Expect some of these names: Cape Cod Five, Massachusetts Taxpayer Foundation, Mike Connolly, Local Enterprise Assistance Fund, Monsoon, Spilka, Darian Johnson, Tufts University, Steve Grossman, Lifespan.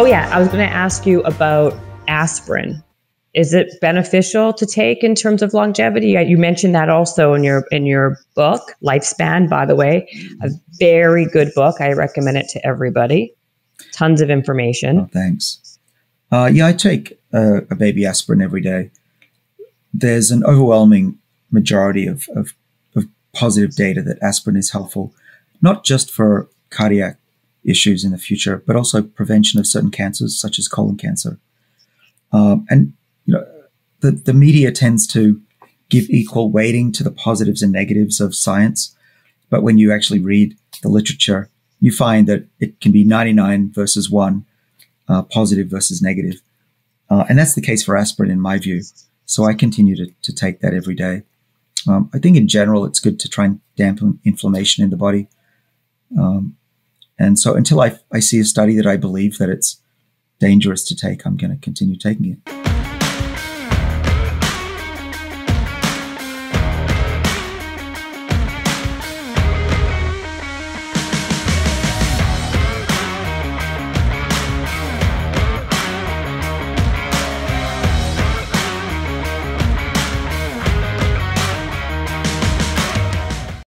Oh yeah, I was going to ask you about aspirin. Is it beneficial to take in terms of longevity? You mentioned that also in your book, Lifespan, by the way, a very good book. I recommend it to everybody. Tons of information. Oh, thanks. Yeah, I take a baby aspirin every day. There's an overwhelming majority of positive data that aspirin is helpful, not just for cardiac issues in the future, but also prevention of certain cancers, such as colon cancer. And you know, the media tends to give equal weighting to the positives and negatives of science. But when you actually read the literature, you find that it can be 99 versus 1, positive versus negative. And that's the case for aspirin in my view. So I continue to take that every day. I think in general, it's good to try and dampen inflammation in the body. And so until I see a study that I believe that it's dangerous to take, I'm going to continue taking it.